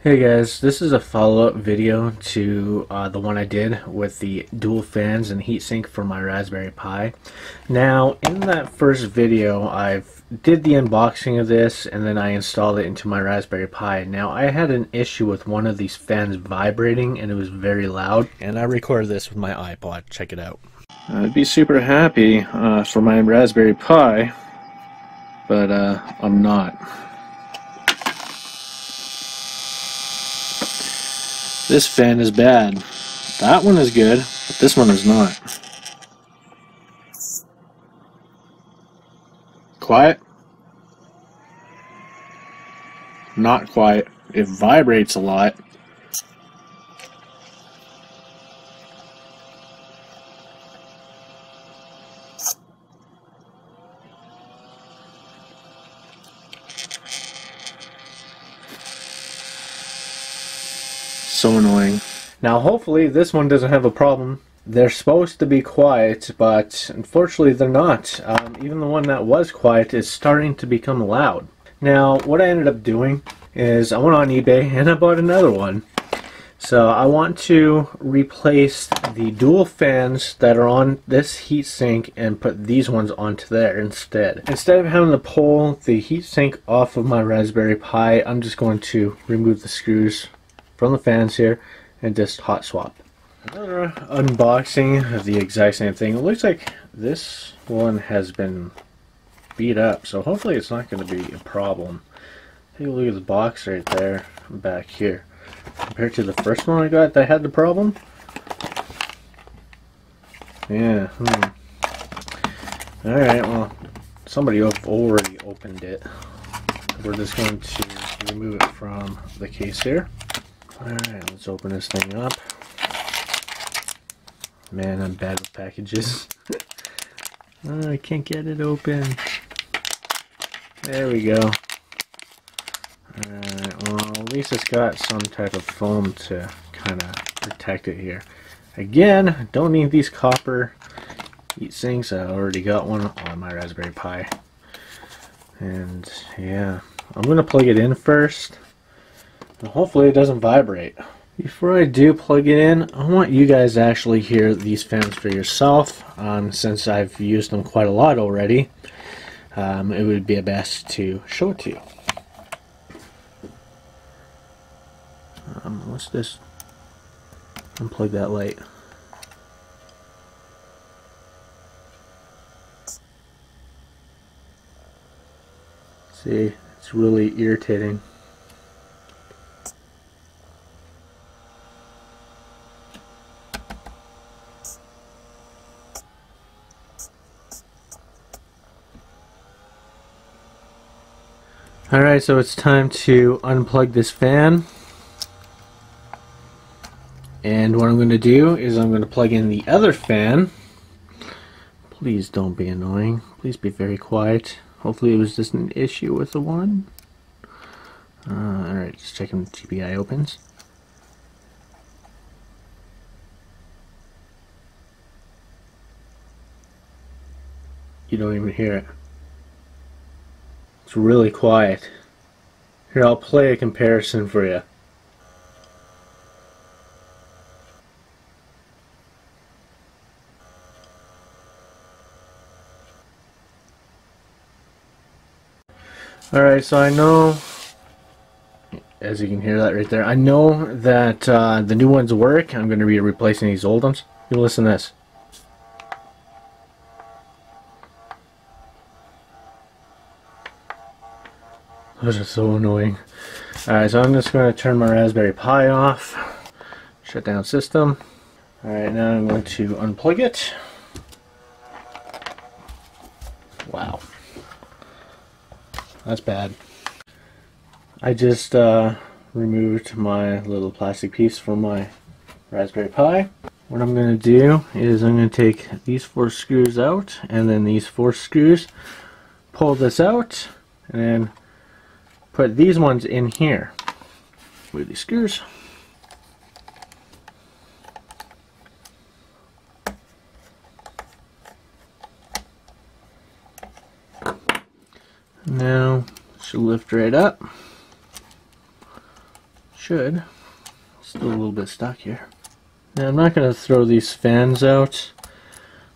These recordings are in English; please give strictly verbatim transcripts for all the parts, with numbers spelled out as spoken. Hey guys, this is a follow-up video to uh, the one I did with the dual fans and heatsink for my Raspberry Pi. Now, in that first video, I did the unboxing of this and then I installed it into my Raspberry Pi. Now, I had an issue with one of these fans vibrating and it was very loud. And I recorded this with my iPod. Check it out. I'd be super happy uh, for my Raspberry Pi, but uh, I'm not. This fan is bad. That one is good, but this one is not. Quiet? Not quiet. It vibrates a lot. So annoying. Now hopefully this one doesn't have a problem. They're supposed to be quiet, but unfortunately they're not. Um, even the one that was quiet is starting to become loud. Now what I ended up doing is I went on eBay and I bought another one. So I want to replace the dual fans that are on this heatsink and put these ones onto there instead. Instead of having to pull the heatsink off of my Raspberry Pi, I'm just going to remove the screws from the fans here and just hot swap. Another unboxing of the exact same thing. It looks like this one has been beat up, so hopefully it's not going to be a problem. Take a look at the box right there, back here. Compared to the first one I got that had the problem? Yeah, hmm. Alright, well, somebody already opened it. We're just going to remove it from the case here. Alright, let's open this thing up. Man, I'm bad with packages. Oh, I can't get it open. There we go. Alright, well, at least it's got some type of foam to kind of protect it here. Again, don't need these copper heat sinks. I already got one on my Raspberry Pi. And, yeah. I'm going to plug it in first. Hopefully it doesn't vibrate. Before I do plug it in, I want you guys to actually hear these fans for yourself. Um, since I've used them quite a lot already, um, it would be best to show it to you. Um, let's just unplug that light. See, it's really irritating. Alright, so it's time to unplug this fan, and what I'm going to do is I'm going to plug in the other fan. Please don't be annoying. Please be very quiet. Hopefully it was just an issue with the one. Uh, Alright, just checking if GeeekPi opens. You don't even hear it. It's really quiet. Here, I'll play a comparison for you. Alright, so I know, as you can hear that right there, I know that uh, the new ones work. I'm going to be replacing these old ones. You listen to this. Those are so annoying. Alright, so I'm just going to turn my Raspberry Pi off. Shut down system. Alright, now I'm going to unplug it. Wow. That's bad. I just uh, removed my little plastic piece from my Raspberry Pi. What I'm going to do is I'm going to take these four screws out, and then these four screws, pull this out, and then put these ones in here. Move these screws. Now, should lift right up. should. Still a little bit stuck here. Now I'm not going to throw these fans out.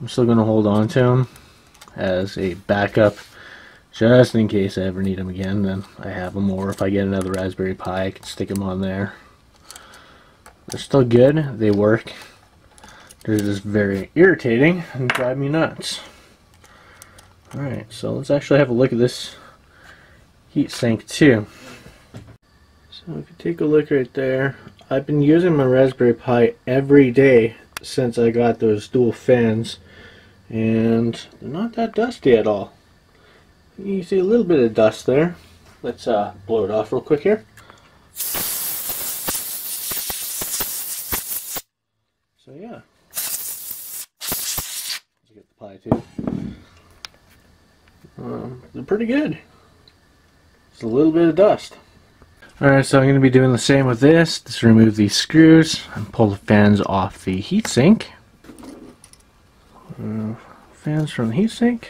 I'm still going to hold on to them as a backup, just in case I ever need them again. Then I have them, or if I get another Raspberry Pi, I can stick them on there. They're still good. They work. They're just very irritating and drive me nuts. Alright, so let's actually have a look at this heat sink too. So if you take a look right there, I've been using my Raspberry Pi every day since I got those dual fans, and they're not that dusty at all. You see a little bit of dust there. Let's uh, blow it off real quick here. So yeah, let's get the Pi too. Um, they're pretty good. Just a little bit of dust. Alright, so I'm going to be doing the same with this. Just remove these screws and pull the fans off the heatsink. Uh, fans from the heatsink.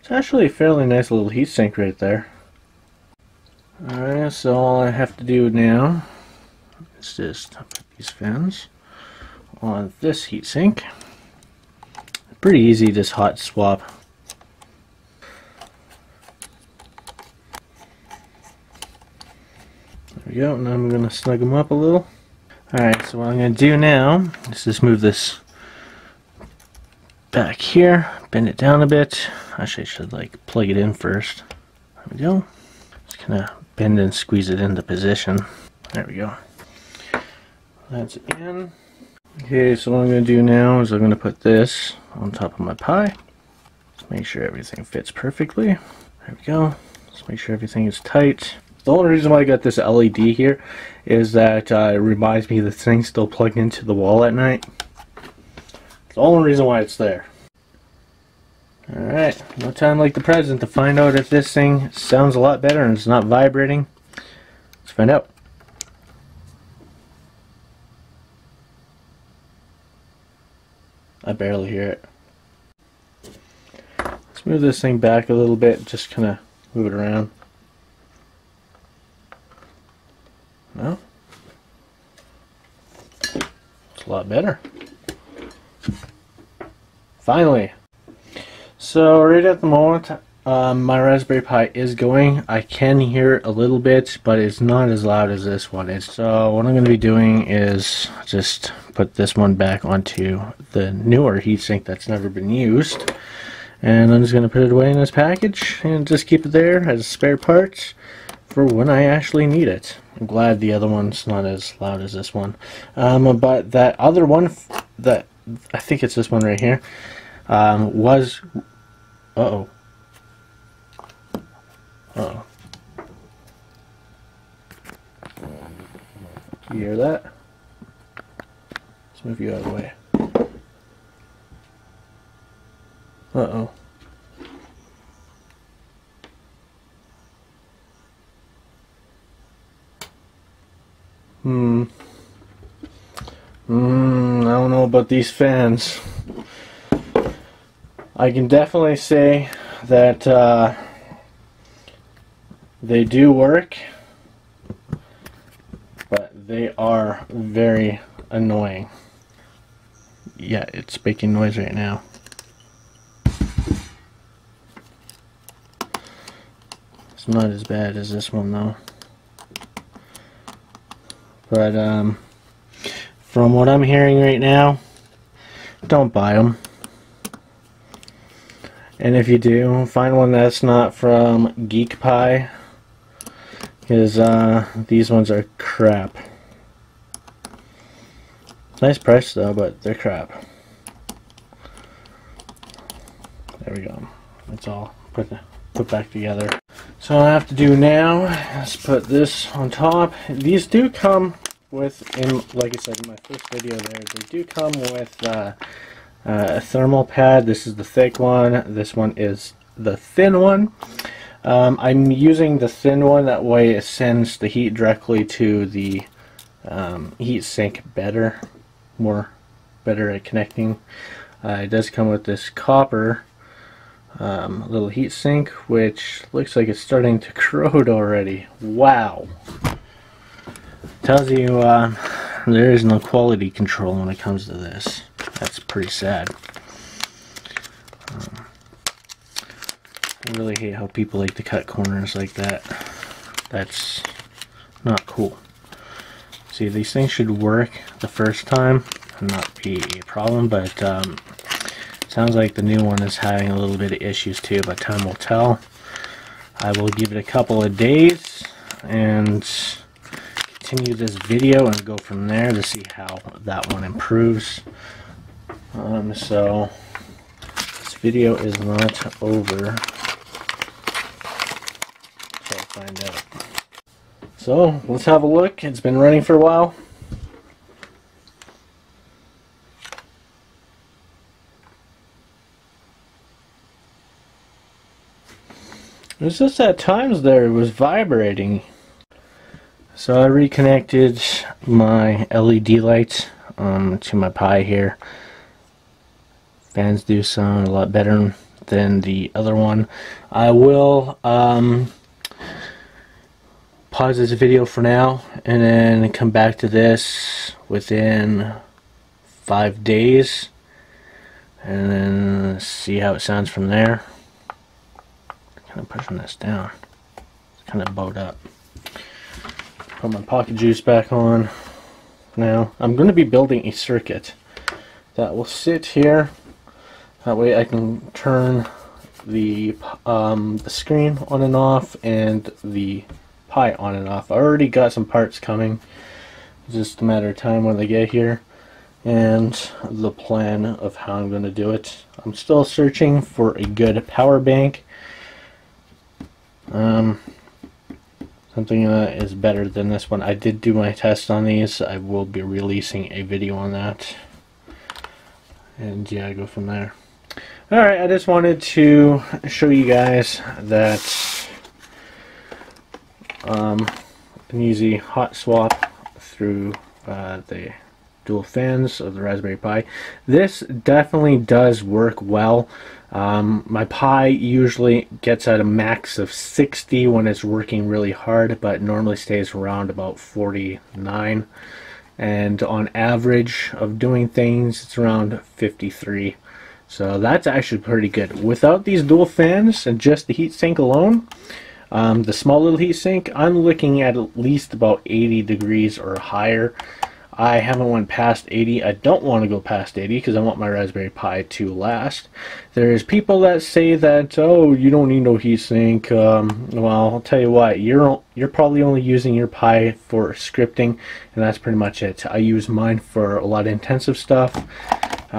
It's actually a fairly nice little heatsink right there. Alright, so all I have to do now is just put these fans on this heatsink. Pretty easy, just hot swap. There we go, and I'm going to snug them up a little. Alright, so what I'm going to do now is just move this back here, bend it down a bit. Actually, I should like plug it in first. There we go. Just kind of bend and squeeze it into position. There we go. That's in. Okay, so what I'm going to do now is I'm going to put this on top of my Pi. Just make sure everything fits perfectly. There we go. Just make sure everything is tight. The only reason why I got this L E D here is that uh, it reminds me the thing's still plugged into the wall at night. It's the only reason why it's there. Alright, no time like the present to find out if this thing sounds a lot better and it's not vibrating. Let's find out. I barely hear it. Let's move this thing back a little bit, just kind of move it around. No, it's a lot better. Finally. So right at the moment, um, my Raspberry Pi is going. I can hear it a little bit, but it's not as loud as this one is. So what I'm going to be doing is just put this one back onto the newer heatsink that's never been used. And I'm just going to put it away in this package and just keep it there as spare parts for when I actually need it. I'm glad the other one's not as loud as this one. Um, but that other one, that I think it's this one right here, um, was... Uh-oh. Uh-oh. You hear that? Let's move you out of the way. Uh-oh. Hmm. Hmm. I don't know about these fans. I can definitely say that uh, they do work, but they are very annoying. Yeah, it's making noise right now. It's not as bad as this one though. But um, from what I'm hearing right now, don't buy them. And if you do, find one that's not from GeeekPi, because uh, these ones are crap. Nice price though, but they're crap. There we go. That's all. Put the put back together. So all I have to do now is put this on top. These do come with, in, like I said in my first video there, they do come with uh, uh, a thermal pad. This is the thick one. This one is the thin one. Um, I'm using the thin one. That way it sends the heat directly to the um, heat sink better. More better at connecting. Uh, it does come with this copper Um, little heat sink, which looks like it's starting to corrode already. Wow. tells you uh, there is no quality control when it comes to this. That's pretty sad. Um, I really hate how people like to cut corners like that. That's not cool. See, these things should work the first time and not be a problem, but um, it sounds like the new one is having a little bit of issues too, but time will tell. I will give it a couple of days and continue this video and go from there to see how that one improves. Um, so this video is not over. Find out. So let's have a look. It's been running for a while. It was just at times there it was vibrating. So I reconnected my L E D lights um, to my Pi here. Fans do sound a lot better than the other one. I will um, pause this video for now and then come back to this within five days and then see how it sounds from there. Kind of pushing this down. It's kind of bowed up. Put my pocket juice back on. Now I'm going to be building a circuit that will sit here. That way I can turn the um, the screen on and off and the Pi on and off. I already got some parts coming. It's just a matter of time when they get here and the plan of how I'm going to do it. I'm still searching for a good power bank. Um, something that is better than this one. I did do my test on these. I will be releasing a video on that. And yeah, I go from there. Alright, I just wanted to show you guys that Um, an easy hot swap through uh, the dual fans of the Raspberry Pi. This definitely does work well. Um, my Pi usually gets at a max of sixty when it's working really hard, but normally stays around about forty-nine. And on average of doing things, it's around fifty-three. So that's actually pretty good. Without these dual fans and just the heatsink alone, Um, the small little heatsink, I'm looking at at least about eighty degrees or higher. I haven't went past eighty. I don't want to go past eighty because I want my Raspberry Pi to last. There's people that say that, oh, you don't need no heatsink. Um, well, I'll tell you what, you're you're probably only using your Pi for scripting, and that's pretty much it. I use mine for a lot of intensive stuff.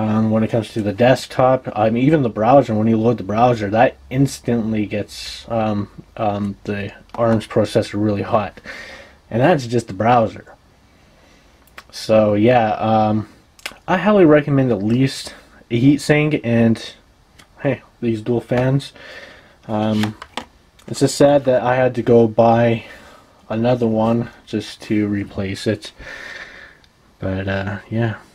Um, when it comes to the desktop, I mean, even the browser, when you load the browser, that instantly gets um, um, the ARM's processor really hot. And that's just the browser. So yeah, um, I highly recommend at least a heatsink and, hey, these dual fans. Um, it's just sad that I had to go buy another one just to replace it. But uh, yeah.